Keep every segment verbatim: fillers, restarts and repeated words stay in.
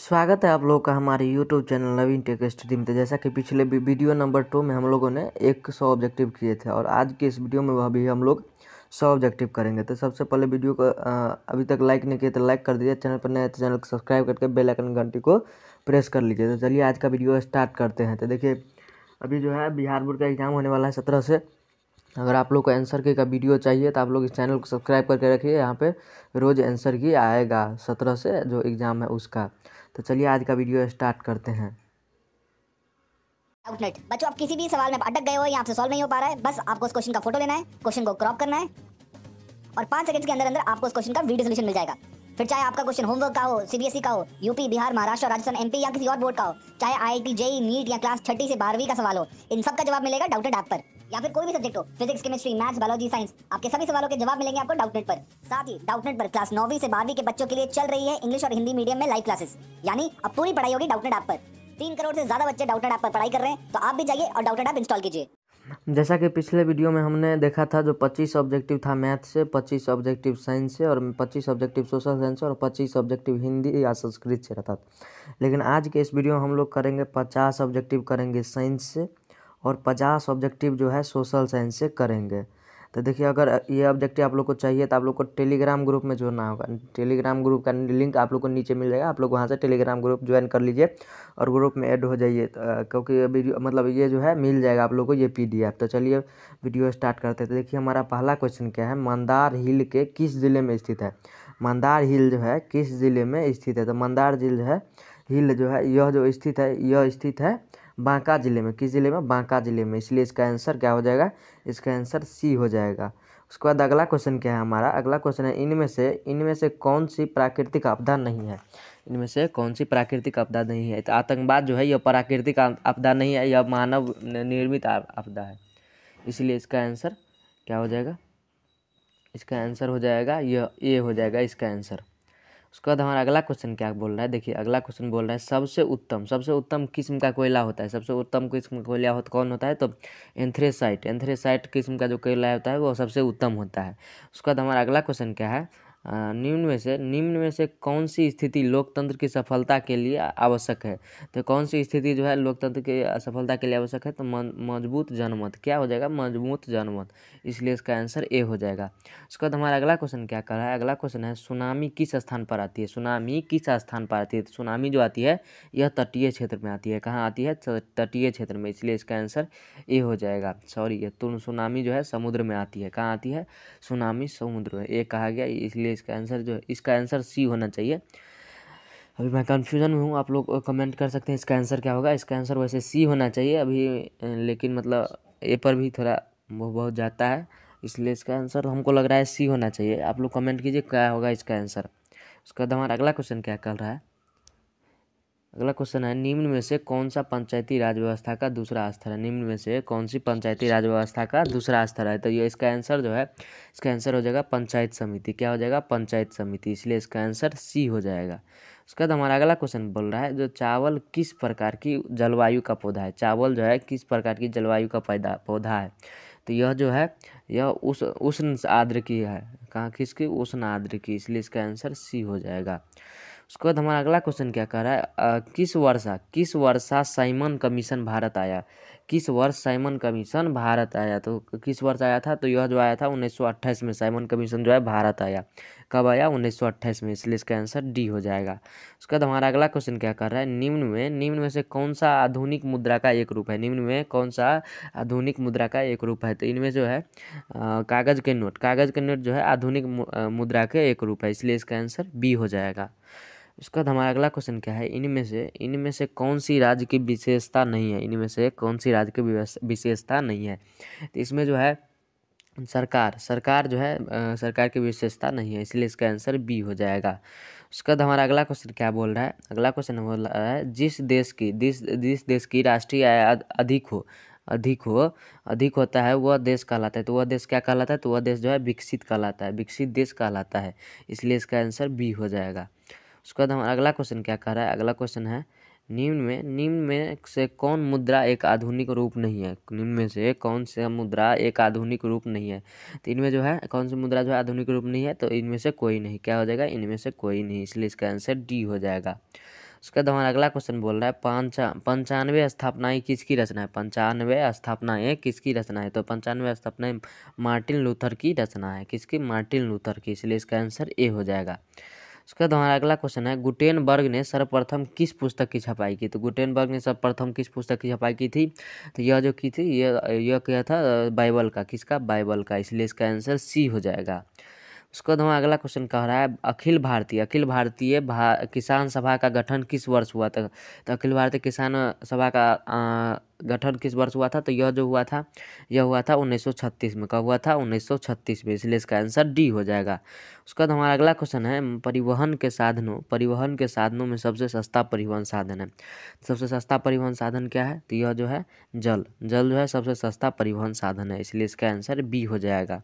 स्वागत है आप लोगों का हमारे YouTube channel Naveen tech study में। जैसा कि पिछले वीडियो नंबर टू में हम लोगों ने एक सौ ऑब्जेक्टिव किए थे और आज के इस वीडियो में वह भी हम लोग सौ ऑब्जेक्टिव करेंगे। तो सबसे पहले वीडियो को अभी तक लाइक नहीं किया तो लाइक कर दीजिए, चैनल पर नए तो चैनल को सब्सक्राइब करके बेल आइकन घंटी को प्रेस कर लीजिए। तो चलिए आज का वीडियो स्टार्ट करते हैं। तो देखिए अभी जो है बिहार बोर्ड का एग्ज़ाम होने वाला है सत्रह से। अगर आप लोग को आंसर की का वीडियो चाहिए तो आप लोग इस चैनल को सब्सक्राइब करके रखिए, यहाँ पे रोज़ आंसर की आएगा सत्रह से जो एग्ज़ाम है उसका। तो चलिए आज का वीडियो स्टार्ट करते हैं। डाउटनट बच्चों, आप किसी भी सवाल में अटक गए हो या आपसे सॉल्व नहीं हो पा रहा है, बस आपको उस क्वेश्चन का फोटो लेना है, क्वेश्चन को क्रॉप करना है और पाँच सेकंड के अंदर अंदर आपको उस क्वेश्चन का वीडियो सोल्यूशन मिल जाएगा। फिर चाहे आपका क्वेश्चन होमवर्क का हो, सीबीएसई का हो, यूपी बिहार महाराष्ट्र राजस्थान एमपी या किसी और बोर्ड का हो, चाहे आईआईटी जेईई नीट या क्लास छठी से बारहवीं का सवाल हो, इन सब का जवाब मिलेगा डाउटनेट ऐप पर। या फिर कोई भी सब्जेक्ट हो, physics chemistry maths biology science, आपके सभी सवालों के जवाब मिलेंगे आपको डाउटनेट पर। साथ ही डाउटनेट पर क्लास नौवीं से बारहवीं के बच्चों के लिए चल रही है इंग्लिश और हिंदी मीडियम में लाइव क्लासेस, यानी अब पूरी पढ़ाई होगी डाउटनेट ऐप पर। तीन करोड़ से ज्यादा बच्चे डाउटनेट ऐप पर पढ़ाई कर रहे हैं, तो आप भी जाइए और डाउटनेट ऐप इंस्टॉल कीजिए। जैसा कि पिछले वीडियो में हमने देखा था, जो पच्चीस ऑब्जेक्टिव था मैथ से, पच्चीस ऑब्जेक्टिव साइंस से और पच्चीस ऑब्जेक्टिव सोशल साइंस से और पच्चीस ऑब्जेक्टिव हिंदी या संस्कृत से रहता था। लेकिन आज के इस वीडियो में हम लोग करेंगे पचास ऑब्जेक्टिव करेंगे साइंस से और पचास ऑब्जेक्टिव जो है सोशल साइंस से करेंगे। तो देखिए अगर ये ऑब्जेक्टिव आप लोग को चाहिए तो आप लोग को टेलीग्राम ग्रुप में जोड़ना होगा। टेलीग्राम ग्रुप का लिंक आप लोग को नीचे मिल जाएगा, आप लोग वहाँ से टेलीग्राम ग्रुप ज्वाइन कर लीजिए और ग्रुप में ऐड हो जाइए, क्योंकि वीडियो मतलब ये जो है मिल जाएगा आप लोग को ये पीडीएफ। तो चलिए वीडियो स्टार्ट करते हैं। तो देखिए हमारा पहला क्वेश्चन क्या है, मंदार हिल के किस ज़िले में स्थित है? मंदार हिल जो है किस ज़िले में स्थित है? तो मंदार झील जो है हिल जो है यह जो स्थित है यह स्थित है बांका ज़िले में। किस ज़िले में? बांका ज़िले में। इसलिए इसका आंसर क्या हो जाएगा? इसका आंसर सी हो जाएगा। उसके बाद अगला क्वेश्चन क्या है हमारा? अगला क्वेश्चन है इनमें से इनमें से कौन सी प्राकृतिक आपदा नहीं है? इनमें से कौन सी प्राकृतिक आपदा नहीं है? तो आतंकवाद जो है यह प्राकृतिक आपदा नहीं है, यह मानव निर्मित आपदा है, इसलिए इसका आंसर क्या हो जाएगा? इसका आंसर हो जाएगा यह ए हो जाएगा इसका आंसर। उसके बाद हमारा अगला क्वेश्चन क्या बोल रहा है? देखिए अगला क्वेश्चन बोल रहा है सबसे उत्तम सबसे उत्तम किस्म का कोयला होता है। सबसे उत्तम किस्म का कोयला होता कौन होता है? तो एंथ्रेसाइट एंथ्रेसाइट किस्म का जो कोयला होता है वो सबसे उत्तम होता है। उसके बाद हमारा अगला क्वेश्चन क्या है? निम्न में से निम्न में से कौन सी स्थिति लोकतंत्र की सफलता के लिए आवश्यक है? तो कौन सी स्थिति जो है लोकतंत्र की सफलता के लिए आवश्यक है? तो मजबूत जनमत। क्या हो जाएगा? मजबूत जनमत, इसलिए इसका आंसर ए हो जाएगा। उसके बाद हमारा अगला क्वेश्चन क्या कर रहा है? अगला क्वेश्चन है सुनामी किस स्थान पर आती है? सुनामी किस स्थान पर आती है? तो सुनामी जो आती है यह तटीय क्षेत्र में आती है। कहाँ आती है? तटीय क्षेत्र में, इसलिए इसका आंसर ए हो जाएगा। सॉरी, ये तो सुनामी जो है समुद्र में आती है। कहाँ आती है? सुनामी समुद्र में, ए कहा गया, इसलिए इसका आंसर जो है इसका आंसर सी होना चाहिए। अभी मैं कंफ्यूजन में हूँ, आप लोग कमेंट कर सकते हैं इसका आंसर क्या होगा। इसका आंसर वैसे सी होना चाहिए अभी, लेकिन मतलब ए पर भी थोड़ा बहुत जाता है, इसलिए इसका आंसर हमको लग रहा है सी होना चाहिए। आप लोग कमेंट कीजिए क्या होगा इसका आंसर। उसका हमारा अगला क्वेश्चन क्या कर रहा है? अगला क्वेश्चन है निम्न में से कौन सा पंचायती राज व्यवस्था का दूसरा स्तर है? निम्न में से कौन सी पंचायती राज व्यवस्था का दूसरा स्तर है? तो ये इसका आंसर जो है इसका आंसर हो जाएगा पंचायत समिति। क्या हो जाएगा? पंचायत समिति, इसलिए इसका आंसर सी हो जाएगा। उसके बाद हमारा अगला क्वेश्चन बोल रहा है जो चावल किस प्रकार की जलवायु का पौधा है? चावल जो है किस प्रकार की जलवायु का पैदा पौधा है? तो यह जो है यह उस उष्ण आर्द्र की है। कहाँ? किसकी? उष्ण आर्द्र की, इसलिए इसका आंसर सी हो जाएगा। उसके बाद हमारा अगला क्वेश्चन क्या कर रहा है? आ, किस वर्षा किस वर्षा साइमन कमीशन भारत आया? किस वर्ष साइमन कमीशन भारत आया? तो किस वर्ष आया था? तो यह जो आया था उन्नीस सौ अट्ठाईस में। साइमन कमीशन जो है भारत आया, कब आया? उन्नीस सौ अट्ठाईस में, इसलिए इसका आंसर डी हो जाएगा। उसके बाद हमारा अगला क्वेश्चन क्या कर रहा है? निम्न में निम्न में से कौन सा आधुनिक मुद्रा का एक रूप है? निम्न में कौन सा आधुनिक मुद्रा का एक रूप है? तो इनमें जो है कागज़ के नोट कागज़ के नोट जो है आधुनिक मुद्रा के एक रूप है, इसलिए इसका आंसर बी हो जाएगा। उसके बाद हमारा अगला क्वेश्चन क्या है? इनमें से इनमें से कौन सी राज्य की विशेषता नहीं है? इनमें से कौन सी राज्य की विशेषता नहीं है? तो इसमें जो है सरकार सरकार जो है आ, सरकार की विशेषता नहीं है, इसलिए इसका आंसर बी हो जाएगा। उसके बाद हमारा अगला क्वेश्चन क्या बोल रहा है? अगला क्वेश्चन बोल रहा है जिस देश की जिस जिस देश की राष्ट्रीय आय अधिक हो अधिक हो अधिक होता है वह देश कहलाता है। तो वह देश क्या कहलाता है? तो वह देश जो है विकसित कहलाता है, विकसित देश कहलाता है, इसलिए इसका आंसर बी हो जाएगा। उसके बाद हमारा अगला क्वेश्चन क्या कर रहा है? अगला क्वेश्चन है निम्न में निम्न में से कौन मुद्रा एक आधुनिक रूप नहीं है? निम्न में से कौन सा मुद्रा एक आधुनिक रूप नहीं है? तो इनमें जो है कौन सी मुद्रा जो है आधुनिक रूप नहीं है? तो इनमें से कोई नहीं। क्या हो जाएगा? इनमें से कोई नहीं, इसलिए इसका आंसर डी हो जाएगा। उसके बाद हमारा अगला क्वेश्चन बोल रहा है पंचा पंचानवे स्थापनाएँ किसकी रचना है। पंचानवे स्थापनाएँ किसकी रचना है, तो पंचानवे स्थापनाएँ मार्टिन लूथर की रचना है। किसकी? मार्टिन लूथर की, इसलिए इसका आंसर ए हो जाएगा। उसके बाद हमारा अगला क्वेश्चन है गुटेनबर्ग ने सर्वप्रथम किस पुस्तक की छपाई की। तो गुटेनबर्ग ने सर्वप्रथम किस पुस्तक की छपाई की थी, तो यह जो की थी यह यह क्या था, बाइबल का। किसका? बाइबल का, इसलिए इसका आंसर सी हो जाएगा। उसके बाद हमारा अगला क्वेश्चन कह रहा है अखिल भारतीय अखिल भारतीय भा, किसान सभा का गठन किस वर्ष हुआ था। तो अखिल भारतीय किसान सभा का आ, गठन किस वर्ष हुआ था, तो यह जो हुआ था यह हुआ था उन्नीस सौ छत्तीस में। कब हुआ था? उन्नीस सौ छत्तीस में, इसलिए इसका आंसर डी हो जाएगा। उसके बाद हमारा अगला क्वेश्चन है परिवहन के साधनों परिवहन के साधनों में सबसे सस्ता परिवहन साधन है। सबसे सस्ता परिवहन साधन क्या है, तो यह जो है जल जल जो है सबसे सस्ता परिवहन साधन है, इसलिए इसका आंसर बी हो जाएगा।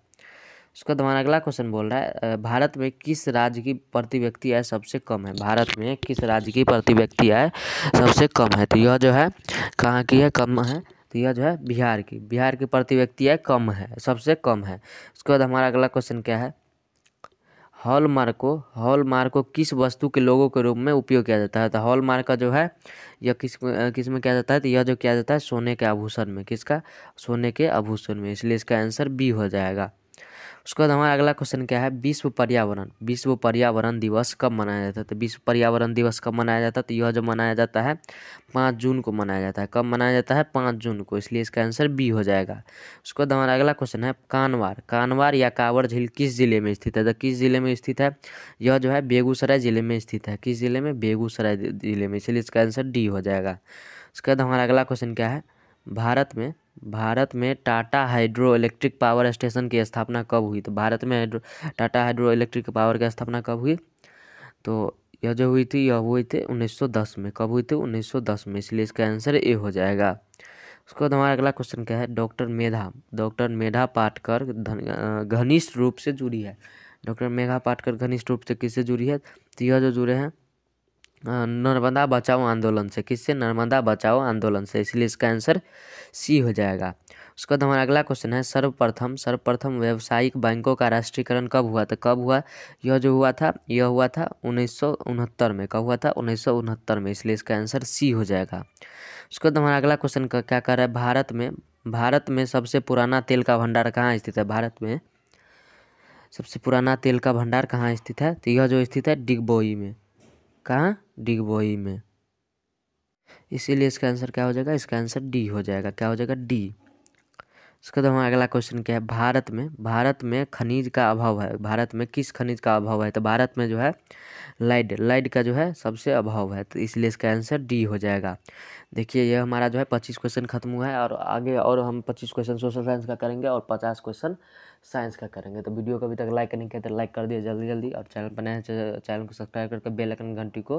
उसका हमारा अगला क्वेश्चन बोल रहा है भारत में किस राज्य की प्रति व्यक्ति आय सबसे कम है। भारत में किस राज्य की प्रति व्यक्ति आय सबसे कम है, तो यह जो है कहाँ की है, कम है, तो यह जो है बिहार की बिहार की प्रति व्यक्ति आय कम है, सबसे कम है। उसके बाद हमारा अगला क्वेश्चन क्या है हॉलमार्को हॉलमार्को किस वस्तु के लोगों के रूप में उपयोग किया जाता है। तो हॉलमार्क का जो है यह किस किस में किया जाता है, तो यह जो किया जाता है सोने के आभूषण में। किसका? सोने के आभूषण में, इसलिए इसका आंसर बी हो जाएगा। उसके बाद हमारा अगला क्वेश्चन क्या है विश्व पर्यावरण विश्व पर्यावरण दिवस कब मनाया जाता है। तो विश्व पर्यावरण दिवस कब मनाया जाता है, तो यह जो मनाया जाता है पाँच जून को मनाया जाता है। कब मनाया जाता है? पाँच जून को, इसलिए इसका आंसर बी हो जाएगा। उसके बाद हमारा अगला क्वेश्चन है कानवार कानवार या कांवर झील किस जिले में स्थित है। तो किस जिले में स्थित है, यह जो है बेगूसराय जिले में स्थित है। किस जिले में? बेगूसराय जिले में, इसलिए इसका आंसर डी हो जाएगा। उसके बाद हमारा अगला क्वेश्चन क्या है भारत में भारत में Tata hydro electric power station की स्थापना कब हुई। तो भारत में hydro Tata hydro electric power की स्थापना कब हुई, तो यह जो हुई थी यह हुई थी उन्नीस सौ दस में। कब हुई थी? उन्नीस सौ दस में, इसलिए इसका आंसर ए हो जाएगा। उसके बाद हमारा अगला क्वेश्चन क्या है डॉक्टर मेधा डॉक्टर मेधा पाटकर घनिष्ठ रूप से जुड़ी है। डॉक्टर मेधा पाटकर घनिष्ठ रूप से किससे जुड़ी है, तो यह जो जुड़े हैं नर्मदा बचाओ आंदोलन से। किससे? नर्मदा बचाओ आंदोलन से, इसलिए इसका आंसर सी हो जाएगा। उसके बाद हमारा अगला क्वेश्चन है सर्वप्रथम सर्वप्रथम व्यावसायिक बैंकों का राष्ट्रीयकरण कब हुआ था। कब हुआ? यह जो हुआ था यह हुआ था उन्नीस सौ उनहत्तर में। कब हुआ था? उन्नीस सौ उनहत्तर में, इसलिए इसका आंसर सी हो जाएगा। उसके बाद हमारा अगला क्वेश्चन क्या कह रहा है भारत में भारत में सबसे पुराना तेल का भंडार कहाँ स्थित है। भारत में सबसे पुराना तेल का भंडार कहाँ स्थित है, तो यह जो स्थित है डिगबोई में। कहाँ? डिगबोई में, इसीलिए इसका आंसर क्या हो जाएगा, इसका आंसर डी हो जाएगा। क्या हो जाएगा? डी। इसके बाद हमारा अगला क्वेश्चन क्या है भारत में भारत में खनिज का अभाव है। भारत में किस खनिज का अभाव है, तो भारत में जो है लाइड लाइड का जो है सबसे अभाव है, तो इसलिए इसका आंसर डी हो जाएगा। देखिए यह हमारा जो है पच्चीस क्वेश्चन खत्म हुआ है और आगे और हम पच्चीस क्वेश्चन सोशल साइंस का करेंगे और पचास क्वेश्चन साइंस का करेंगे। तो वीडियो को अभी तक लाइक नहीं किया तो लाइक कर दिए जल्दी जल्दी और चैनल पर नए चैनल को सब्सक्राइब करके बेल आइकन घंटी को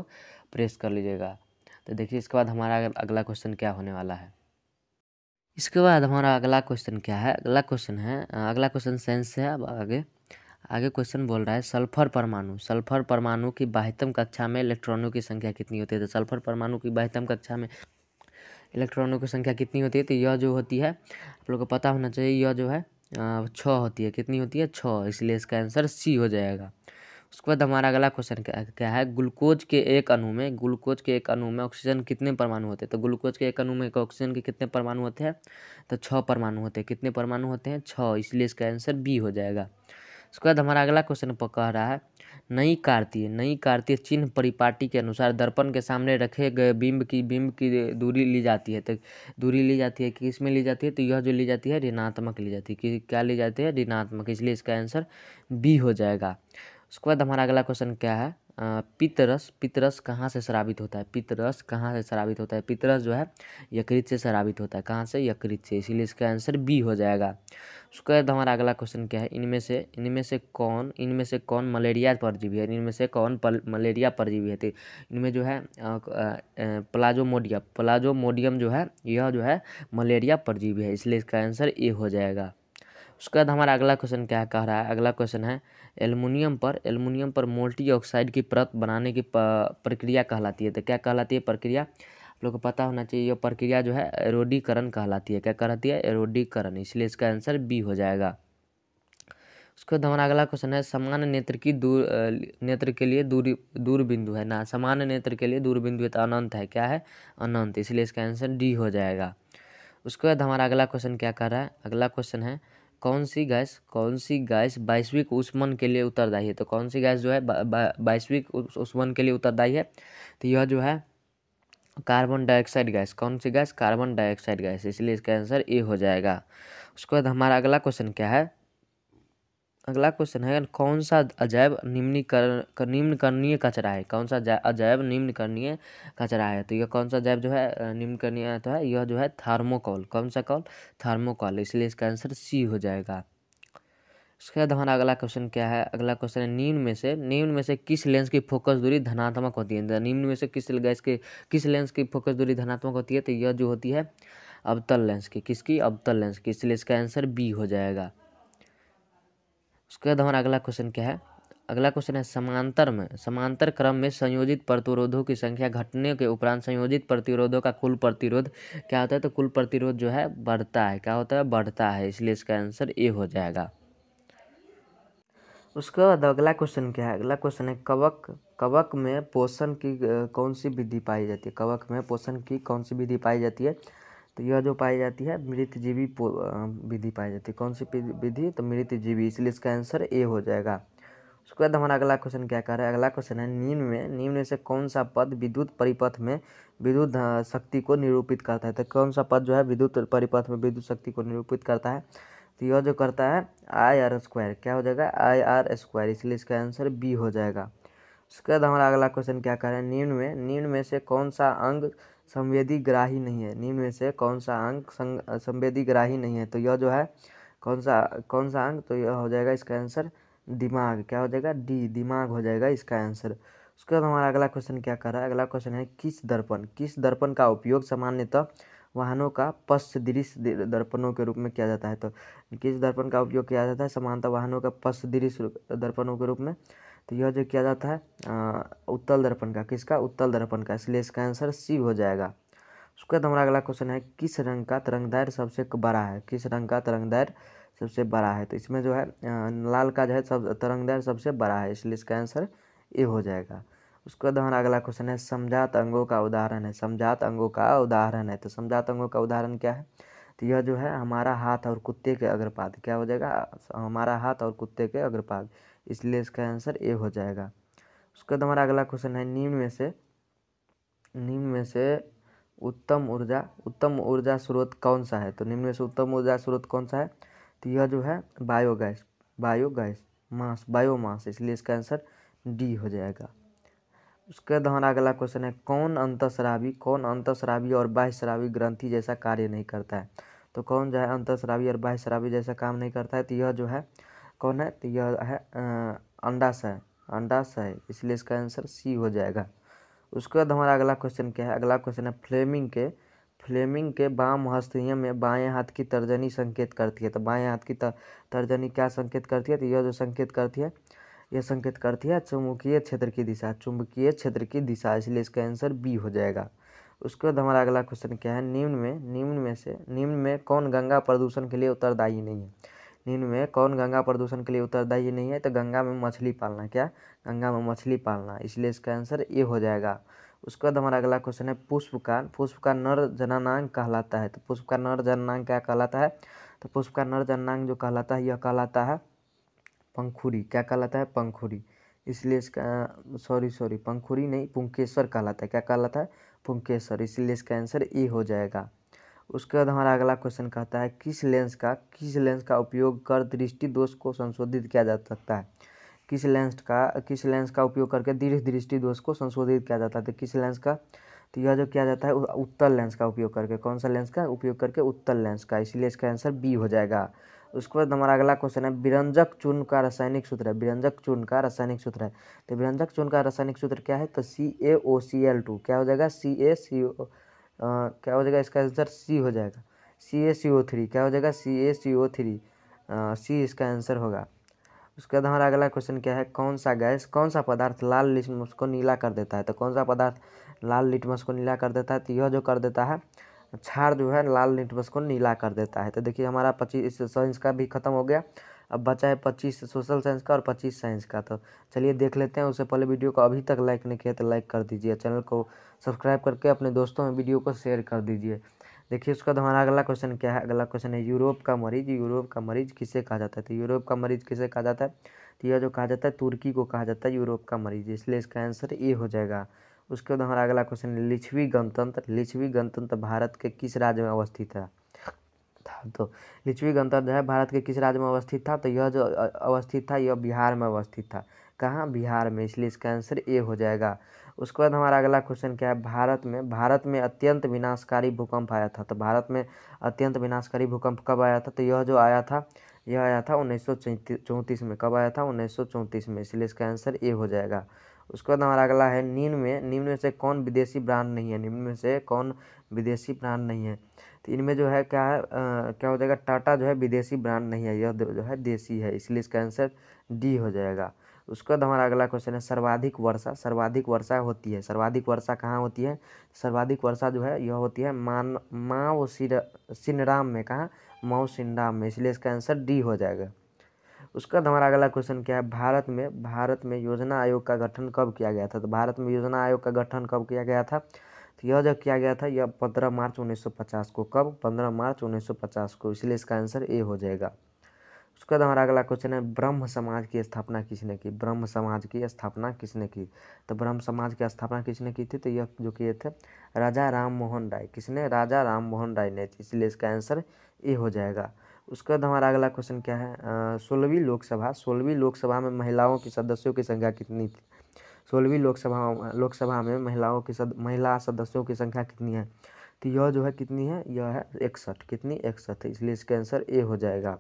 प्रेस कर लीजिएगा। तो देखिए इसके बाद हमारा अगला क्वेश्चन क्या होने वाला है। इसके बाद हमारा अगला क्वेश्चन क्या है अगला क्वेश्चन है अगला क्वेश्चन साइंस से है। अब आगे आगे क्वेश्चन बोल रहा है सल्फर परमाणु सल्फर परमाणु की बाह्यतम कक्षा में इलेक्ट्रॉनों की संख्या कितनी होती है। तो सल्फर परमाणु की बाह्यतम कक्षा में इलेक्ट्रॉनों की संख्या कितनी होती है, तो यह जो होती है आप लोग को पता होना चाहिए, यह जो है छः होती है। कितनी होती है? छः, इसलिए इसका आंसर सी हो जाएगा। उसके बाद हमारा अगला क्वेश्चन क्या है ग्लूकोज के एक अणु में ग्लूकोज के एक अणु में ऑक्सीजन कितने परमाणु होते हैं। तो ग्लूकोज के एक अणु में ऑक्सीजन के कितने परमाणु होते हैं, तो छः परमाणु होते हैं। कितने परमाणु होते हैं? छः, इसलिए इसका आंसर बी हो जाएगा। उसके बाद हमारा अगला क्वेश्चन कह रहा है नई कार्तीय नई कार्तीय चिन्ह परिपाटी के अनुसार दर्पण के सामने रखे गए बिंब की बिंब की दूरी ली जाती है। तो दूरी ली जाती है किस में ली जाती है, तो यह जो ली जाती है ऋणात्मक ली जाती है। क्या ली जाती है? ऋणात्मक, इसलिए इसका आंसर बी हो जाएगा। उसके बाद हमारा अगला क्वेश्चन क्या है पित्तरस पित्तरस कहाँ से स्रावित होता है। पित्तरस कहाँ से स्रावित होता है, पित्तरस जो है यकृत से स्रावित होता है। कहाँ से? यकृत से, इसीलिए इसका आंसर बी हो जाएगा। उसके बाद हमारा अगला क्वेश्चन क्या है इनमें से इनमें से कौन इनमें से कौन मलेरिया परजीवी है इनमें से कौन पल, मलेरिया परजीवी है। तो इनमें जो है प्लाज्मोडियम प्लाज्मोडियम जो है यह जो है मलेरिया परजीवी है, इसलिए इसका आंसर ए हो जाएगा। उसके बाद हमारा अगला क्वेश्चन क्या कह रहा है अगला क्वेश्चन है एल्युमिनियम पर एल्युमिनियम पर मोल्टी ऑक्साइड की परत बनाने की प्रक्रिया कहलाती है। तो क्या कहलाती है प्रक्रिया, आप लोग को पता होना चाहिए। यह प्रक्रिया जो है एरोडीकरण कहलाती है। क्या कहलाती है? एरोडीकरण, इसलिए इसका आंसर बी हो जाएगा। उसके बाद हमारा अगला क्वेश्चन है सामान्य नेत्र की दूर नेत्र के लिए दूरी दूर बिंदु है ना, सामान्य नेत्र के लिए दूर बिंदु तो अनंत है, क्या है अनंत, इसलिए इसका आंसर डी हो जाएगा। उसके बाद हमारा अगला क्वेश्चन क्या कर रहा है, अगला क्वेश्चन है कौन सी गैस कौन सी गैस वैश्विक उष्मन के लिए उत्तरदायी है, तो कौन सी गैस जो है वैश्विक उष्मन के लिए उत्तरदायी है, तो यह जो है कार्बन डाइऑक्साइड गैस, कौन सी गैस कार्बन डाइऑक्साइड गैस, इसलिए इसका आंसर ए हो जाएगा। उसके बाद हमारा अगला क्वेश्चन क्या है, अगला क्वेश्चन है कौन सा अजैव निम्नीकर निम्नकरणीय कचरा है, कौन सा अजैव निम्नकरणीय कचरा है, तो यह कौन सा अजैव जो है निम्नकरणीय तो है यह जो है थर्मोकॉल, कौन सा कॉल थर्मोकॉल, इसलिए इसका आंसर सी हो जाएगा। उसके बाद हमारा अगला क्वेश्चन क्या है, अगला क्वेश्चन है निम्न में से निम्न में से किस लेंस की फोकस दूरी धनात्मक होती है, निम्न में से किस गैस की किस लेंस की फोकस दूरी धनात्मक होती है, तो यह जो होती है अवतल लेंस की, किसकी अवतल लेंस की, इसलिए इसका आंसर बी हो जाएगा। उसके बाद हमारा अगला क्वेश्चन क्या है, अगला क्वेश्चन है समांतर में समांतर क्रम में संयोजित प्रतिरोधों की संख्या घटने के उपरांत संयोजित प्रतिरोधों का कुल प्रतिरोध क्या होता है, तो कुल प्रतिरोध जो है बढ़ता है, क्या होता है बढ़ता है, इसलिए इसका आंसर ए हो जाएगा। उसके बाद अगला क्वेश्चन क्या है, अगला क्वेश्चन है कवक कवक में पोषण की कौन सी विधि पाई जाती है, कवक में पोषण की कौन सी विधि पाई जाती है, तो यह जो पाई जाती है मृतजीवी विधि पाई जाती है, कौन सी विधि तो मृतजीवी, इसलिए इसका आंसर ए हो जाएगा। उसके बाद हमारा अगला क्वेश्चन क्या कर रहा है, अगला क्वेश्चन है निम्न में निम्न में से कौन सा पद विद्युत परिपथ में विद्युत शक्ति को निरूपित करता है, तो कौन सा पद जो है विद्युत परिपथ में विद्युत शक्ति को निरूपित करता है, तो यह जो करता है आई आर स्क्वायर, क्या हो जाएगा आई आर स्क्वायर, इसलिए इसका आंसर बी हो जाएगा। उसके बाद हमारा अगला क्वेश्चन क्या कर रहा है, निम्न में निम्न में से कौन सा अंग संवेदी ग्राही नहीं है, निम्न में से कौन सा अंग संवेदी ग्राही नहीं है, तो यह जो है कौन सा कौन सा अंग, तो यह हो जाएगा इसका आंसर दिमाग, क्या हो जाएगा डी दिमाग हो जाएगा इसका आंसर। उसके बाद हमारा अगला क्वेश्चन क्या कर रहा है, अगला क्वेश्चन है किस दर्पण किस दर्पण का उपयोग सामान्यतः वाहनों का पश्च दृश्य दर्पणों के रूप में किया जाता है, तो किस दर्पण का उपयोग किया जाता है सामान्यतः वाहनों का पश्च दृश्य दर्पणों के रूप में, तो यह जो किया जाता है उत्तल दर्पण का, किसका उत्तल दर्पण का, इसलिए इसका आंसर सी हो जाएगा। उसके बाद हमारा अगला क्वेश्चन है किस रंग का तरंगदैर्घ्य सबसे बड़ा है, किस रंग का तरंगदैर्घ्य सबसे बड़ा है, तो इसमें जो है लाल का जो है सब तरंगदैर्घ्य सबसे बड़ा है, इसलिए इसका आंसर ए हो जाएगा। उसके बाद हमारा अगला क्वेश्चन है समजात अंगों का उदाहरण है, समजात अंगों का उदाहरण है, तो समजात अंगों का उदाहरण क्या है, तो यह जो है हमारा हाथ और कुत्ते के अग्रपाद, क्या हो जाएगा हमारा हाथ और कुत्ते के अग्रपाद, इसलिए इसका आंसर ए हो जाएगा। उसके बाद हमारा अगला क्वेश्चन है निम्न में से निम्न में से उत्तम ऊर्जा उत्तम ऊर्जा स्रोत कौन सा है, तो निम्न में से उत्तम ऊर्जा स्रोत कौन सा है, तो यह जो है बायोगैस बायोगैस मास बायोमास, इसलिए इसका आंसर डी हो जाएगा। उसके बाद हमारा अगला क्वेश्चन है कौन अंतःस्रावी कौन अंतःस्रावी और बाह्यस्रावी ग्रंथि जैसा कार्य नहीं करता है, तो कौन जो है अंतःस्रावी और बाह्यस्रावी जैसा काम नहीं करता है, तो यह जो है कौन है, तो यह है अंडाशय अंडाशय, इसलिए इसका आंसर सी हो जाएगा। उसके बाद हमारा अगला क्वेश्चन क्या है, अगला क्वेश्चन है फ्लेमिंग के फ्लेमिंग के वाम हस्तनियम में बाएं हाथ की तर्जनी संकेत करती है, तो बाएं हाथ की तर्जनी क्या संकेत करती है, तो यह जो संकेत करती है यह संकेत करती है चुंबकीय क्षेत्र की दिशा चुंबकीय क्षेत्र की दिशा, इसलिए इसका आंसर बी हो जाएगा। उसके बाद हमारा अगला क्वेश्चन क्या है, निम्न में निम्न में से निम्न में कौन गंगा प्रदूषण के लिए उत्तरदायी नहीं है, निम्न में कौन गंगा प्रदूषण के लिए उत्तरदायी नहीं है, तो गंगा में मछली पालना, क्या गंगा में मछली पालना, इसलिए इसका आंसर ए हो जाएगा। उसके बाद हमारा अगला क्वेश्चन है पुष्प का पुष्प का नर जननांग कहलाता है, तो पुष्प का नर जननांग क्या कहलाता है, तो पुष्प का नर जननांग जो कहलाता है यह कहलाता है पंखुरी, क्या कहलाता है पंखुरी, इसलिए इसका सॉरी सॉरी पंखुरी नहीं पुंकेश्वर कहलाता है, क्या कहलाता है पुंकेश्वर, इसलिए इसका आंसर ए हो जाएगा। उसके बाद हमारा अगला क्वेश्चन कहता है किस लेंस का किस लेंस का उपयोग कर दृष्टि दोष को संशोधित किया जा सकता है, किस लेंस का किस लेंस का उपयोग करके दृष्टि दोष को संशोधित किया जाता है, तो किस लेंस का, तो यह जो किया जाता है उत्तल लेंस का उपयोग करके, कौन सा लेंस का उपयोग करके उत्तल लेंस का, इसलिए इसका आंसर बी हो जाएगा। उसके बाद हमारा अगला क्वेश्चन है विरंजक चूर्ण का रासायनिक सूत्र है विरंजक चूर्ण का रासायनिक सूत्र है, तो विरंजक चूर्ण का रासायनिक सूत्र क्या है, तो सी ए ओ सी एल टू, क्या हो जाएगा सी ए सी ओ, क्या हो जाएगा इसका आंसर सी हो जाएगा सी ए सी ओ थ्री, क्या हो जाएगा सी ए सी ओ थ्री, सी इसका आंसर होगा। उसके बाद हमारा अगला क्वेश्चन क्या है, कौन सा गैस कौन सा पदार्थ लाल लिटमस को नीला कर देता है, तो कौन सा पदार्थ लाल लिटमस को नीला कर देता है, तो यह जो कर देता है क्षार जो है लाल लिटमस को नीला कर देता है। तो देखिए हमारा पच्चीस संस्कार भी खत्म हो गया। अब बचा है पच्चीस सोशल साइंस का और पच्चीस साइंस का। तो चलिए देख लेते हैं, उससे पहले वीडियो को अभी तक लाइक नहीं किया तो लाइक कर दीजिए, चैनल को सब्सक्राइब करके अपने दोस्तों में वीडियो को शेयर कर दीजिए। देखिए उसका हमारा अगला क्वेश्चन क्या है, अगला क्वेश्चन है यूरोप का मरीज। यूरोप का मरीज किसे कहा जाता है? तो यूरोप का मरीज किसे कहा जाता है? तो यह जो कहा जाता है तुर्की को कहा जाता है यूरोप का मरीज, इसलिए इसका आंसर ए हो जाएगा। उसके बाद हमारा अगला क्वेश्चन है लिच्छवी गणतंत्र। लिच्छवी गणतंत्र भारत के किस राज्य में अवस्थित है? तो लिच्छवी गणतंत्र जो है भारत के किस राज्य में अवस्थित था? तो यह जो अवस्थित था यह बिहार में अवस्थित था। कहाँ? बिहार में, इसलिए इसका आंसर ए हो जाएगा। उसके बाद हमारा अगला क्वेश्चन क्या है, भारत में भारत में अत्यंत विनाशकारी भूकंप आया था। तो भारत में अत्यंत विनाशकारी भूकंप कब आया था? तो यह जो आया था यह आया था उन्नीस सौ चौंतीस में। कब आया था? उन्नीस सौ चौंतीस में, इसलिए इसका आंसर ए हो जाएगा। उसके बाद हमारा अगला है निम्न में निम्न में से कौन विदेशी ब्रांड नहीं है? निम्न में से कौन विदेशी ब्रांड नहीं है? तो इनमें जो है क्या है आ, क्या हो जाएगा, टाटा जो है विदेशी ब्रांड नहीं है, यह जो है देसी है, इसलिए इसका आंसर डी हो जाएगा। उसके बाद हमारा अगला क्वेश्चन है सर्वाधिक वर्षा। सर्वाधिक वर्षा होती है, सर्वाधिक वर्षा कहाँ होती है? सर्वाधिक वर्षा जो है यह होती है मान माओ सिनराम में। कहाँ? माओ सिनराम में, इसलिए इसका आंसर डी हो जाएगा। उसके बाद हमारा अगला क्वेश्चन क्या है, भारत में भारत में योजना आयोग का गठन कब किया गया था? तो भारत में योजना आयोग का गठन कब किया गया था? तो यह जो किया गया था यह पंद्रह मार्च उन्नीस सौ पचास को। कब? पंद्रह मार्च उन्नीस सौ पचास को, इसलिए इसका आंसर ए हो जाएगा। उसके बाद हमारा अगला क्वेश्चन है ब्रह्म समाज की स्थापना किसने की? ब्रह्म समाज की स्थापना किसने की? तो ब्रह्म समाज की स्थापना किसने की थी? तो यह जो किए थे राजा राम मोहन राय। किसने? राजा राम मोहन राय ने, इसलिए इसका आंसर ए हो जाएगा। उसके बाद हमारा अगला क्वेश्चन क्या है, सोलहवीं लोकसभा सोलहवीं लोकसभा में महिलाओं की सदस्यों की संख्या कितनी थी? सोलहवीं लोकसभा लोकसभा में महिलाओं की सद, महिला सदस्यों की संख्या कितनी है? तो यह जो है कितनी है? यह है इकसठ। कितनी? इकसठ, इसलिए इसका आंसर ए हो जाएगा।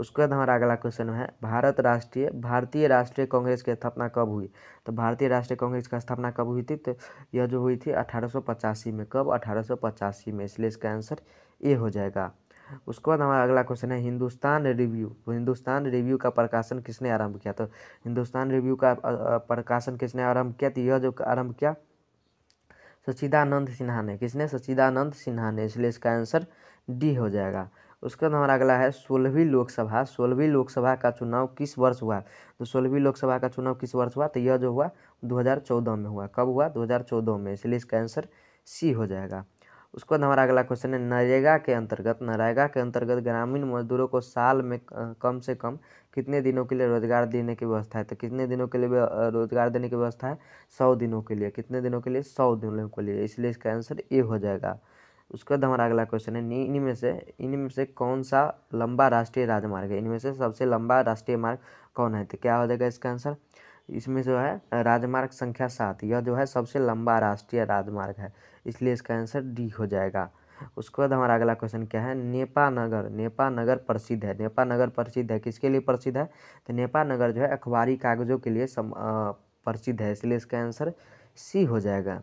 उसके बाद हमारा अगला क्वेश्चन है भारत राष्ट्रीय भारतीय राष्ट्रीय कांग्रेस की स्थापना कब हुई? तो भारतीय राष्ट्रीय कांग्रेस की स्थापना कब हुई थी? तो यह जो हुई थी अठारह सौ पचासी में। कब? अठारह सौ पचासी में, इसलिए इसका आंसर ए हो जाएगा। उसके बाद हमारा अगला क्वेश्चन है हिंदुस्तान रिव्यू। हिंदुस्तान रिव्यू का प्रकाशन किसने आरंभ किया? तो हिंदुस्तान रिव्यू का प्रकाशन किसने आरंभ किया? तो यह जो आरंभ किया सचिदानंद सिन्हा ने। किसने? सचिदानंद सिन्हा ने, इसलिए इसका आंसर डी हो जाएगा। उसके बाद हमारा अगला है सोलहवीं लोकसभा सोलहवीं लोकसभा का चुनाव किस वर्ष हुआ? तो सोलहवीं लोकसभा का चुनाव किस वर्ष हुआ? तो यह जो हुआ दो हज़ार चौदह में हुआ। कब हुआ? दो हज़ार चौदह में, इसलिए इसका आंसर सी हो जाएगा। उसके बाद हमारा अगला क्वेश्चन है नरेगा के अंतर्गत नरेगा के अंतर्गत ग्रामीण मजदूरों को साल में कम से कम कितने दिनों के लिए रोजगार देने की व्यवस्था है? तो कितने दिनों के लिए रोजगार देने की व्यवस्था है? सौ दिनों के लिए। कितने दिनों के लिए? सौ दिनों के लिए, इसलिए इसका आंसर ए हो जाएगा। उसके बाद हमारा अगला क्वेश्चन है इन्हीं में से इन्हीं में से कौन सा लंबा राष्ट्रीय राजमार्ग है? इनमें से सबसे लंबा राष्ट्रीय मार्ग कौन है? तो क्या हो जाएगा इसका आंसर? इसमें जो है राजमार्ग संख्या सात, यह जो है सबसे लंबा राष्ट्रीय राजमार्ग है, इसलिए इसका आंसर डी हो जाएगा। उसके बाद हमारा अगला क्वेश्चन क्या है, नेपा नगर नेपा नगर प्रसिद्ध है। नेपा नगर प्रसिद्ध है, किसके लिए प्रसिद्ध है? तो नेपा नगर जो है अखबारी कागजों के लिए प्रसिद्ध है, इसलिए इसका आंसर सी हो जाएगा।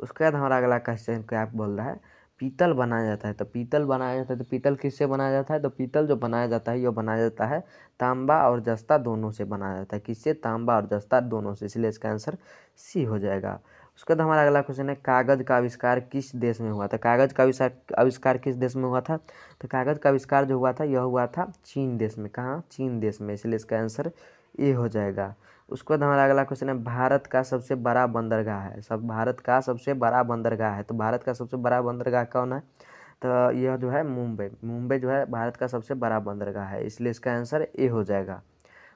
उसके बाद हमारा अगला क्वेश्चन क्या बोल रहा है, पीतल बनाया जाता है। तो पीतल बनाया जाता है तो पीतल किससे बनाया जाता है? तो पीतल जो बनाया जाता है यह बनाया जाता है तांबा और जस्ता दोनों से बनाया जाता है। किससे? तांबा और जस्ता दोनों से, इसलिए इसका आंसर सी हो जाएगा। उसके बाद हमारा अगला क्वेश्चन है कागज़ का आविष्कार किस देश में हुआ था? कागज़ का आविष्कार किस देश में हुआ था? तो कागज़ का आविष्कार जो हुआ था यह हुआ था चीन देश में। कहाँ? चीन देश में, इसलिए इसका आंसर ए हो जाएगा। उसके बाद हमारा अगला क्वेश्चन है भारत का सबसे बड़ा बंदरगाह है। सब भारत का सबसे बड़ा बंदरगाह है तो भारत का सबसे बड़ा बंदरगाह कौन है? तो यह जो है मुंबई मुंबई जो है भारत का सबसे बड़ा बंदरगाह है, इसलिए इसका आंसर ए हो जाएगा।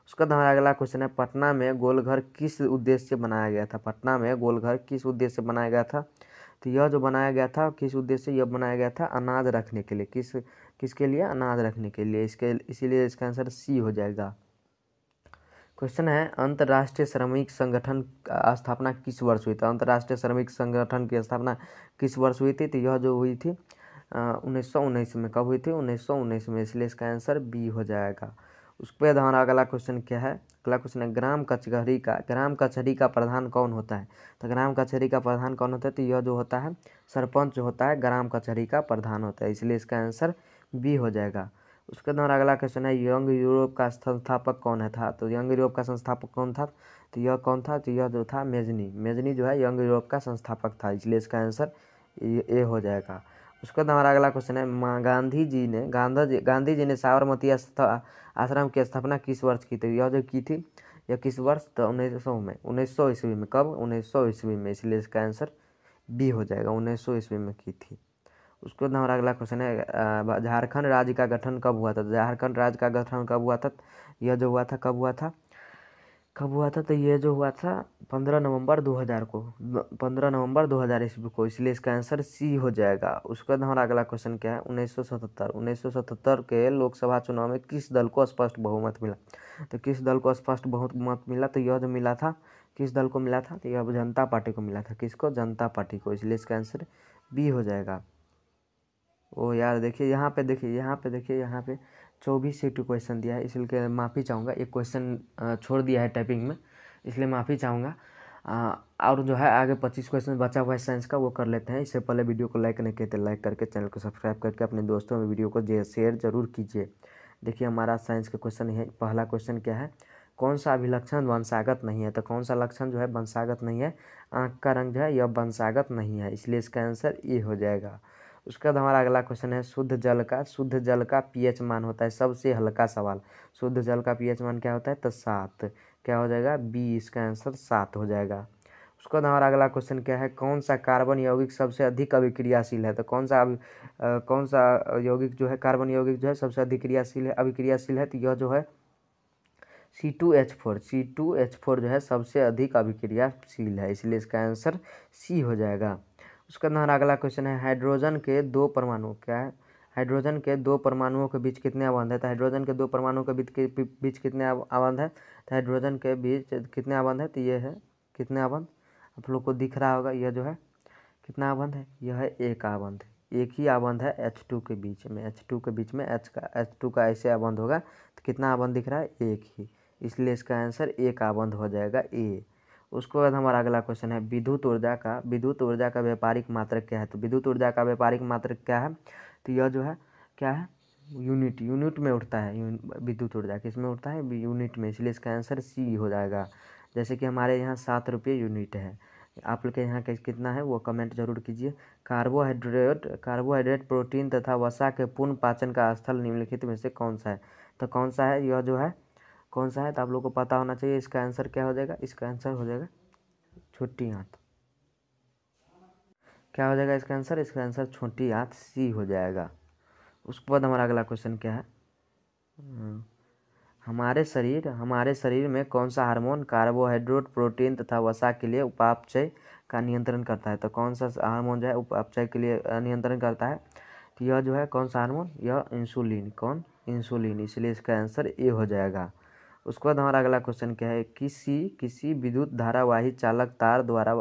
उसके बाद हमारा अगला क्वेश्चन है पटना में गोलघर किस उद्देश्य से बनाया गया था? पटना में गोलघर किस उद्देश्य से बनाया गया था? तो यह जो बनाया गया था किस उद्देश्य से? यह बनाया गया था अनाज रखने के लिए। किस किसके लिए? अनाज रखने के लिए, इसके इसीलिए इसका आंसर सी हो जाएगा। क्वेश्चन है अंतर्राष्ट्रीय श्रमिक संगठन की स्थापना किस वर्ष हुई थी? अंतर्राष्ट्रीय श्रमिक संगठन की स्थापना किस वर्ष हुई थी? तो यह जो हुई थी उन्नीस सौ उन्नीस में। कब हुई थी? उन्नीस सौ उन्नीस में, इसलिए इसका आंसर बी हो जाएगा। उसके बाद हमारा अगला क्वेश्चन क्या है, अगला क्वेश्चन है ग्राम कचहरी का ग्राम कचहरी का प्रधान कौन होता है? तो ग्राम कचहरी का प्रधान कौन होता है? तो यह जो होता है सरपंच जो होता है ग्राम कचहरी का प्रधान होता है, इसलिए इसका आंसर बी हो जाएगा। उसके बाद अगला क्वेश्चन है यंग यूरोप का संस्थापक कौन है था? तो यंग यूरोप का संस्थापक कौन था? तो यह कौन था? तो यह जो था मेजनी मेजनी जो है यंग यूरोप का संस्थापक था, इसलिए इसका आंसर ए हो जाएगा। उसके बाद हमारा अगला क्वेश्चन है गांधी जी ने गांधा जी गांधी जी ने साबरमती आश्रम की स्थापना किस वर्ष की थी? यह जो की थी यह किस वर्ष? तो उन्नीस सौ में उन्नीस सौ ईस्वी में। कब? उन्नीस सौ ईस्वी में, इसलिए इसका आंसर बी हो जाएगा, उन्नीस सौ ईस्वी में की थी। उसके बाद हमारा अगला क्वेश्चन है झारखंड राज्य का गठन कब हुआ था? झारखंड राज्य का गठन कब हुआ था? यह जो हुआ था कब हुआ था कब हुआ था तो यह जो हुआ था पंद्रह नवंबर दो हज़ार को, पंद्रह नवंबर दो हज़ार ईस्वी को, इसलिए इसका आंसर सी हो जाएगा। उसके बाद हमारा अगला क्वेश्चन क्या है? उन्नीस सौ सतहत्तर उन्नीस सौ सतहत्तर के लोकसभा चुनाव में किस दल को स्पष्ट बहुमत मिला? तो किस दल को स्पष्ट बहुमत मिला? तो यह जो मिला था किस दल को मिला था? तो यह जनता पार्टी को मिला था। किसको? जनता पार्टी को, इसलिए इसका आंसर बी हो जाएगा। ओ यार देखिए यहाँ पे देखिए यहाँ पे देखिए यहाँ पे चौबीस सीट क्वेश्चन दिया है, इसलिए माफ़ी चाहूँगा, एक क्वेश्चन छोड़ दिया है टाइपिंग में, इसलिए माफ़ी चाहूँगा। और जो है आगे पच्चीस क्वेश्चन बचा हुआ है साइंस का, वो कर लेते हैं। इससे पहले वीडियो को लाइक नहीं किए लाइक करके चैनल को सब्सक्राइब करके अपने दोस्तों में वीडियो को शेयर जरूर कीजिए। देखिए हमारा साइंस का क्वेश्चन है, पहला क्वेश्चन क्या है? कौन सा अभिलक्षण वंशागत नहीं है? तो कौन सा लक्षण जो है वंशागत नहीं है? आँख का रंग जो है यह वंशागत नहीं है, इसलिए इसका आंसर ए हो जाएगा। उसके बाद हमारा अगला क्वेश्चन है शुद्ध जल का शुद्ध जल का पीएच मान होता है? सबसे हल्का सवाल, शुद्ध जल का पीएच मान क्या होता है? तो सात, क्या हो जाएगा? बी, इसका आंसर सात हो जाएगा। उसके बाद हमारा अगला क्वेश्चन क्या है? कौन सा कार्बन यौगिक सबसे अधिक अभिक्रियाशील है? तो कौन सा अभि कौन सा यौगिक जो है कार्बन यौगिक जो है सबसे अभिक्रियाशील है अभिक्रियाशील है तो यह जो है C two H four C two H four जो है सबसे अधिक अभिक्रियाशील है, इसलिए इसका आंसर सी हो जाएगा। उसका हमारा अगला क्वेश्चन है हाइड्रोजन के दो परमाणु क्या है हाइड्रोजन के दो परमाणुओं के बीच कितने अबंध है? तो हाइड्रोजन के दो परमाणुओं के बीच बीच कितने अबंध है? तो हाइड्रोजन के बीच कितने अबंध है? तो ये है कितने अबंध, आप लोग को दिख रहा होगा, यह जो है कितना अबंध है? यह है एक अबंध, एक ही अबंध है एच टू के बीच में एच टू के बीच में एच का एच टू का ऐसे अबंध होगा, तो कितना अबंध दिख रहा है? एक ही, इसलिए इसका आंसर एक अबंध हो जाएगा, ए। उसके बाद हमारा अगला क्वेश्चन है विद्युत ऊर्जा का विद्युत ऊर्जा का व्यापारिक मात्रक क्या है? तो विद्युत ऊर्जा का व्यापारिक मात्रक क्या है? तो यह जो है क्या है? यूनिट यूनिट में उठता है, विद्युत ऊर्जा किस में उठता है? यूनिट में, इसलिए इसका आंसर सी हो जाएगा। जैसे कि हमारे यहाँ सात रुपये यूनिट है, आप लोग के यहाँ कितना है वो कमेंट जरूर कीजिए। कार्बोहाइड्रेट कार्बोहाइड्रेट प्रोटीन तथा वसा के पूर्ण पाचन का स्थल निम्नलिखित में से कौन सा है? तो कौन सा है यह जो है कौन सा है तो आप लोगों को पता होना चाहिए, इसका आंसर क्या हो जाएगा? इसका आंसर हो जाएगा छोटी आंत, क्या हो जाएगा इसका आंसर? इसका आंसर छोटी आंत, सी हो जाएगा। उसके बाद हमारा अगला क्वेश्चन क्या है? हमारे शरीर हमारे शरीर में कौन सा हार्मोन कार्बोहाइड्रेट प्रोटीन तथा वसा के लिए उपापचय का नियंत्रण करता है? तो कौन सा हार्मोन जो है उपापचय के लिए नियंत्रण करता है? तो यह जो है कौन सा हार्मोन? यह इंसुलिन, कौन? इंसुलिन, इसलिए इसका आंसर ए हो जाएगा। उसके बाद हमारा अगला क्वेश्चन क्या है? किसी किसी विद्युत धारावाही चालक तार द्वारा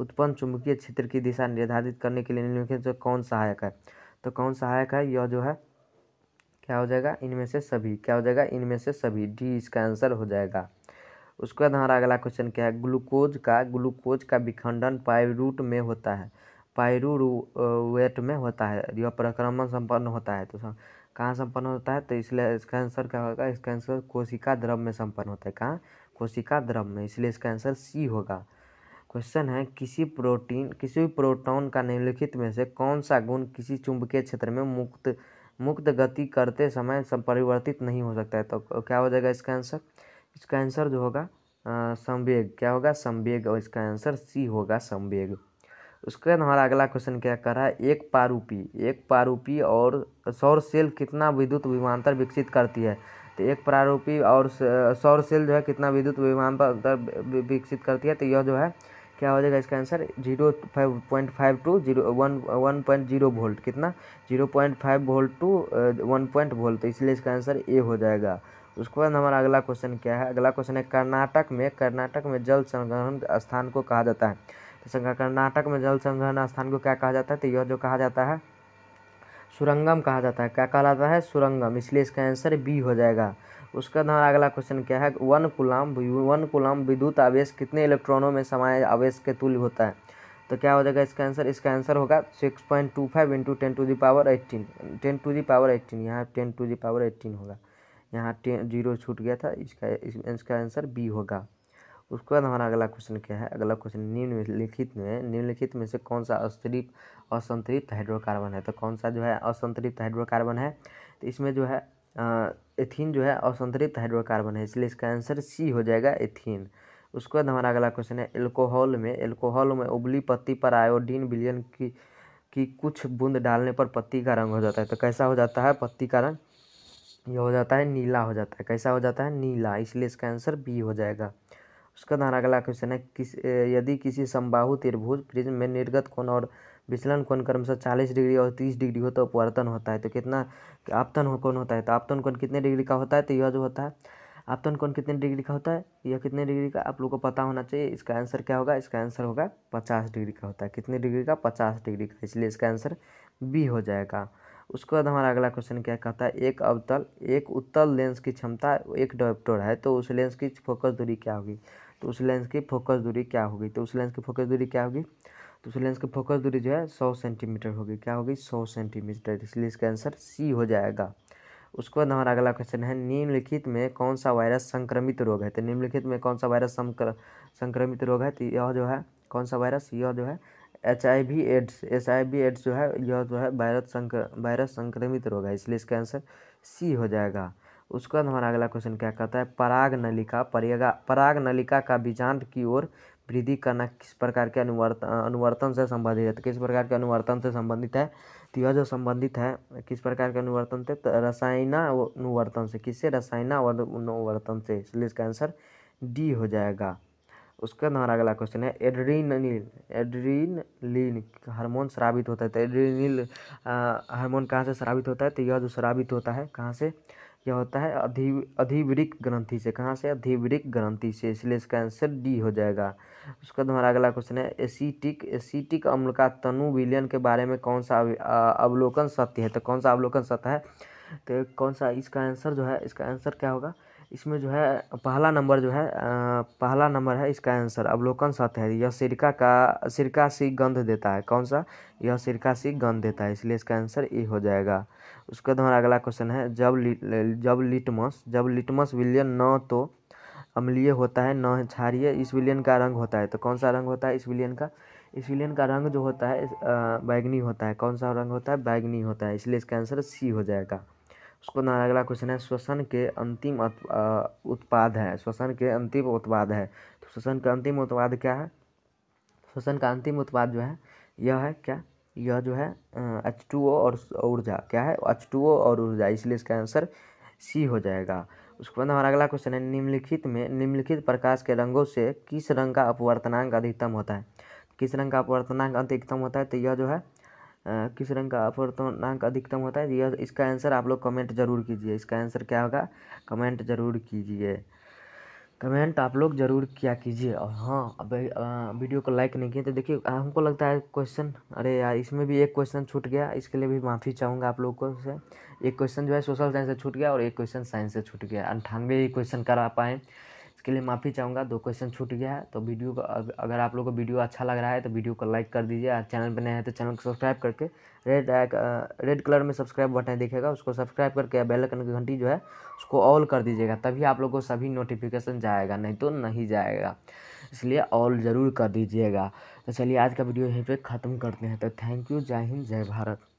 उत्पन्न चुंबकीय क्षेत्र की दिशा निर्धारित करने के लिए निम्नलिखित कौन सहायक है? तो कौन सहायक है यह जो है क्या हो जाएगा? इनमें से सभी, क्या हो जाएगा? इनमें से सभी, डी, इसका आंसर हो जाएगा। उसके बाद हमारा अगला क्वेश्चन क्या है? ग्लूकोज का ग्लूकोज का विखंडन पाइरूट में होता है पाइरूवेट में होता है, यह प्रक्रमण संपन्न होता है, तो कहाँ संपन्न होता है? तो इसलिए इसका आंसर क्या होगा? इसका आंसर कोशिका द्रव में संपन्न होता है, कहाँ? कोशिका द्रव में, इसलिए इसका आंसर सी होगा। क्वेश्चन है किसी प्रोटीन किसी भी प्रोटॉन का निम्नलिखित में से कौन सा गुण किसी चुंबकीय क्षेत्र में मुक्त मुक्त गति करते समय परिवर्तित नहीं हो सकता है? तो क्या हो जाएगा इसका आंसर? इसका आंसर जो होगा संवेग, क्या होगा? संवेग, और इसका आंसर सी होगा, संवेग। उसके बाद हमारा अगला क्वेश्चन क्या कर रहा है? एक पारूपी एक पारूपी और सौर सेल कितना विद्युत विभवांतर विकसित करती है? तो एक पारूपी और सौर सेल जो है कितना विद्युत विभवांतर विकसित करती है? तो यह जो है क्या हो जाएगा इसका answer? Zero five point five two zero one one point zero volt, कितना? Zero point five volt two one point volt, इसलिए इसका आंसर ए हो जाएगा। उसके बाद हमारा अगला क्वेश्चन क्या है? अगला क्वेश्चन है कर्नाटक में कर्नाटक में जल संग्रहण स्थान को कहा जाता है कर्नाटक में जल संग्रहण स्थान को क्या कहा जाता है? तो यह जो कहा जाता है सुरंगम कहा जाता है, क्या कहा जाता है? सुरंगम, इसलिए इसका आंसर बी हो जाएगा। उसके बाद हमारा अगला क्वेश्चन क्या है? वन कूलम वन कूलम विद्युत आवेश कितने इलेक्ट्रॉनों में समाये आवेश के तुल्य होता है? तो क्या हो जाएगा इसका आंसर? इसका आंसर होगा six point two five into ten to the power eighteen ten to the power eighteen यहाँ ten to the power eighteen होगा, यहाँ टेन जीरो छूट गया था, इसका इसका आंसर बी होगा। उसके बाद हमारा अगला क्वेश्चन क्या है, अगला क्वेश्चन निम्नलिखित में निम्नलिखित में से कौन सा असंतृप्त असंतृप्त हाइड्रोकार्बन है। तो कौन सा जो है असंतृप्त हाइड्रोकार्बन है, तो इसमें जो है एथीन जो है असंतृप्त हाइड्रोकार्बन है, इसलिए इसका आंसर सी हो जाएगा एथीन। उसके बाद हमारा अगला क्वेश्चन है एल्कोहल में एल्कोहल में उबली पत्ती पर आयोडीन विलयन की की कुछ बूंद डालने पर पत्ती का रंग हो जाता है। तो कैसा हो जाता है पत्ती का रंग, यह हो जाता है नीला हो जाता है, कैसा हो जाता है नीला, इसलिए इसका आंसर बी हो जाएगा। उसका हमारा अगला क्वेश्चन है किस यदि किसी समबाहु त्रिभुज प्रिज्म में निर्गत कोण और विचलन कोण क्रमशः चालीस डिग्री और तीस डिग्री हो तो अपवर्तन होता है। तो कितना आपतन कोण होता है, तो आपतन कोण कितने डिग्री का होता है, तो यह जो होता है आपतन कोण कितने डिग्री का होता है, यह कितने डिग्री का आप लोगों को पता होना चाहिए। इसका आंसर क्या होगा, इसका आंसर होगा पचास डिग्री का होता है, कितने डिग्री का, पचास डिग्री का, इसलिए इसका आंसर बी हो जाएगा। उसके बाद हमारा अगला क्वेश्चन क्या कहता है, एक अवतल एक उत्तल लेंस की क्षमता एक डायोप्टर है, तो उस लेंस की फोकस दूरी क्या होगी, तो उस लेंस की फोकस दूरी क्या होगी, तो उस लेंस की फोकस दूरी क्या होगी, तो उस लेंस की फोकस दूरी जो है सौ सेंटीमीटर होगी, क्या होगी, सौ सेंटीमीटर, इसलिए इसका आंसर सी हो जाएगा। उसके बाद हमारा अगला क्वेश्चन है निम्नलिखित में कौन सा वायरस संक्रमित रोग है। तो निम्नलिखित में कौन सा वायरस संक्रमित रोग है, तो यह जो है कौन सा वायरस, यह जो है H I V AIDS H I V AIDS जो है यह जो है वायरस संक्र वायरस संक्रमित रोग है, इसलिए इसका आंसर सी हो जाएगा। उसके बाद हमारा अगला क्वेश्चन क्या कहता है, पराग नलिका परिगा पराग नलिका का बीजांड की ओर वृद्धि करना किस प्रकार के अनुवर्तन अनुवर्तन से संबंधित है। तो किस प्रकार के अनुवर्तन से संबंधित है, तो यह जो संबंधित है किस प्रकार के अनुवर्तन से, तो रसायना अनुवर्तन से, किससे, रसायना अनुवर्तन से, इसलिए इसका आंसर डी हो जाएगा। उसका हमारा अगला क्वेश्चन है एड्रीनलिन एड्रीनलिन हार्मोन स्रावित होता है। तो एड्रीनलिन हार्मोन कहाँ से स्रावित होता है, तो यह जो स्रावित होता है कहाँ से, यह होता है अधि अधिवृक्क ग्रंथि से, कहाँ से, अधिवृक्क ग्रंथि से, इसलिए इसका आंसर डी हो जाएगा। उसका हमारा अगला क्वेश्चन है एसीटिक एसीटिक अम्ल का तनु विलयन के बारे में कौन सा अवलोकन सत्य है। तो कौन सा अवलोकन सत्य है, तो कौन सा, इसका आंसर जो है इसका आंसर क्या होगा, इसमें जो है पहला नंबर जो है आ, पहला नंबर है इसका आंसर अवलोकन सत्य है, यह सिरका का सिरका सी गंध देता है, कौन सा, यह सिरका सी गंध देता है, इसलिए इसका आंसर ए हो जाएगा। उसके बाद हमारा अगला क्वेश्चन है जब लि, जब लिटमस जब लिटमस विलयन न तो अम्लीय होता है न क्षारीय, इस विलयन का रंग होता है। तो कौन सा रंग होता है इस विलयन का, इस विलयन का रंग जो होता है बैंगनी होता है, कौन सा रंग होता है, बैंगनी होता है, इसलिए इसका आंसर सी हो जाएगा। उसको हमारा अगला क्वेश्चन है श्वसन के अंतिम उत्पाद है श्वसन के अंतिम उत्पाद है तो श्वसन का अंतिम उत्पाद क्या है, श्वसन का अंतिम उत्पाद जो है यह है क्या, यह जो है एच टू ओ और ऊर्जा, क्या है, एच टू ओ और ऊर्जा, इसलिए इसका आंसर सी हो जाएगा। उसके बाद हमारा अगला क्वेश्चन है निम्नलिखित में निम्नलिखित प्रकाश के रंगों से किस रंग का अपवर्तनांक अधिकतम होता है, किस रंग का अपवर्तनांक अधिकतम होता है, तो यह जो है Uh, किस रंग का अपवर्तनांक अधिकतम होता है, यह इसका आंसर आप लोग कमेंट जरूर कीजिए, इसका आंसर क्या होगा, कमेंट जरूर कीजिए, कमेंट आप लोग जरूर किया कीजिए। और हाँ, अब वीडियो को लाइक नहीं किए तो देखिए हमको लगता है क्वेश्चन, अरे यार इसमें भी एक क्वेश्चन छूट गया, इसके लिए भी माफ़ी चाहूँगा आप लोगों को से, एक क्वेश्चन जो है सोशल साइंस से छूट गया और एक क्वेश्चन साइंस से छूट गया, अंठानवे ही क्वेश्चन करा पाएँ, इसके लिए माफ़ी चाहूँगा, दो क्वेश्चन छूट गया है। तो वीडियो को अगर आप लोगों को वीडियो अच्छा लग रहा है तो वीडियो को लाइक कर दीजिए, चैनल पर नए हैं तो चैनल को सब्सक्राइब करके रेड रेड कलर में सब्सक्राइब बटन दिखेगा, उसको सब्सक्राइब करके बेल आइकन की घंटी जो है उसको ऑल कर दीजिएगा, तभी आप लोगों को सभी नोटिफिकेशन जाएगा, नहीं तो नहीं जाएगा, इसलिए ऑल ज़रूर कर दीजिएगा। तो चलिए आज का वीडियो यहीं पर ख़त्म करते हैं। तो थैंक यू, जय हिंद, जय भारत।